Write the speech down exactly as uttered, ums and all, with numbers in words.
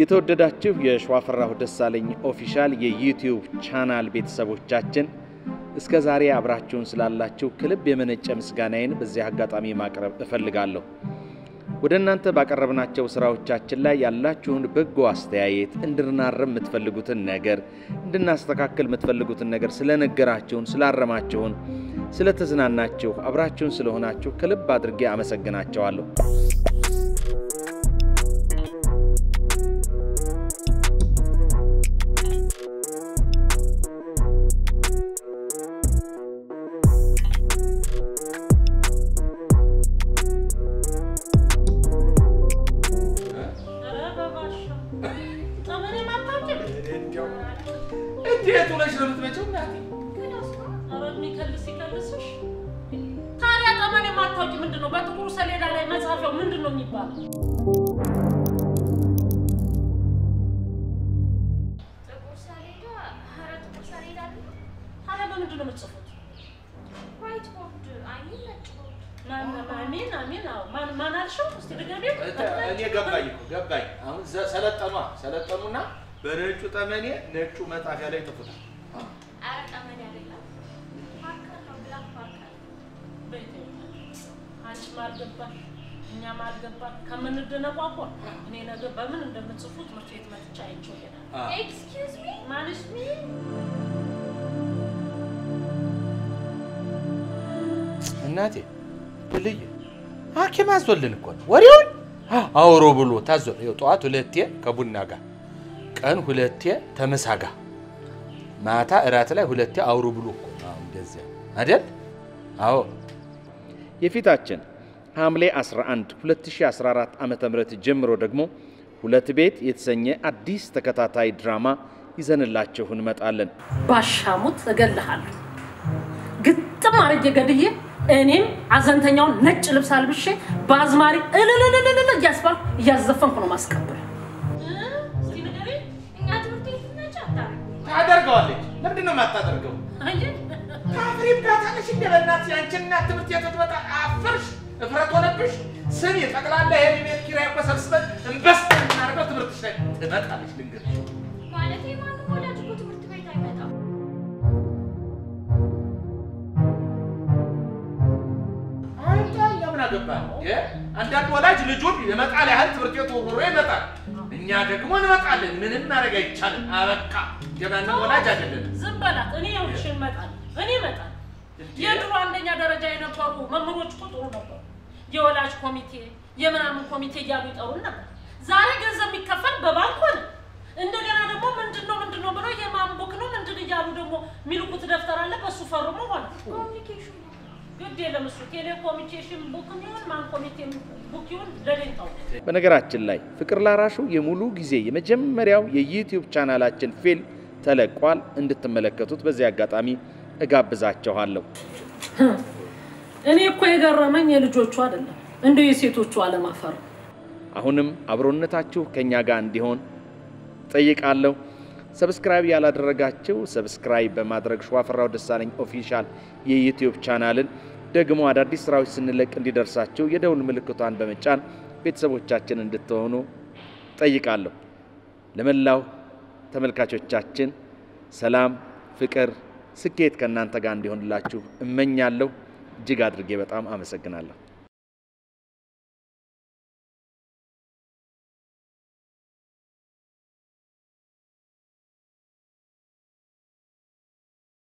የተወደዳችሁ የሸዋፈራሁ ደሳለኝ ኦፊሻል የዩቲዩብ ቻናል ቤተሰቦቻችን እስከ ዛሬ አብራችሁን ስላላችሁ ክልብ የመነጨ ምስጋናዬን በዚህ አጋጣሚ ማቅረብ እፈልጋለሁ። ወደናንተ ባቀረብናቸው ስራዎቻችን ላይ ያላችሁን በጎ አስተያየት እንድናረም የምትፈልጉትን ነገር እንድናስተካክል የምትፈልጉትን ነገር ስለነገራችሁን ስላረማችሁን ስለተዝናናችሁ አብራችሁን ስለሆናችሁ ከልብ አድርጌ አመሰግናችኋለሁ። Excuse me? Manage me? Nati, believe you. How came I so little? What do you? Our robot has to let you, Kabunaga. Can who let you, Tamasaga? Mata Ratala who let you our robot. I did? Oh, if you touch it. Hamle Asra and Huletish Asrarat Amatamret Jim Rodagmo, Huletibet, Yetsene, at this Takatatai drama is an elacho Hunmat Allen. Bashamut the Gerdahal. Get the Marigadi, and him, Azantayon, Netchel of Salviche, Basmari, Jasper, yes, the Funkomas couple. Other college, let me know my other go. I did. She never Nazi and Chenna to first. فراتونا بيش سميت فكلا الله هني من كيران بس بس بس نارك تمرتش تمرت عليش لينجر. ما لفي ما نقول أجيبه تمرت بيت عيمته. أنت يا من أجبها، يا أنت ولا جل جوبي تمرت على هل تمرتيه توريه متى؟ نياجك ما نمرت عليه من النارك يشان أركا جبنا نقول أجيبه. زبالة أني يوم شيء متى؟ أني متى؟ يا دوان دنيا درجة أنا بقول ما مروج كتور نبقى. يولاش كوميتي يمنامو كوميتي جابيت أولنا زارع جزء مكفر ببالكون إنه كنا نبغى من تنو من تنو بروي يمام بكنو من تنو جابوا دمو ميلو كتير دفتران لا بس سفارو ما هون communication يودي لما سوتيله communication بكنيون ما communication بكيون لين تاو بنقرأت الله فكر لا راشو يمولو جزء يمجم مرياو ييوتيوب قناة تشن فيل تلاقوال عند التملكات وتبزيقات أمي أجاب بزات جهالو أنا أبقى جرّمان يلجوا توالا، عنده يسيتوا توالا ما فر. أهونم أبرونة تاچو كنيا عندي هون. تيجيك علّو. سبسكرايب يا لدرجاتشو سبسكرايب بمدرج شوافرة ودسالين أوفيشال ييوتيوب قناتن. دعمو هذا ديسراوي سنلك عندي درساتشو يداول ملكوتان بمجان بيتسبو تاچن عند تهونو. تيجيك علّو. لمن لاو تملكاتشو تاچن. سلام فكر سكيت كنان تاعندي هون لاتشو منيالو. جيغادر جيبت عام عام سكنالله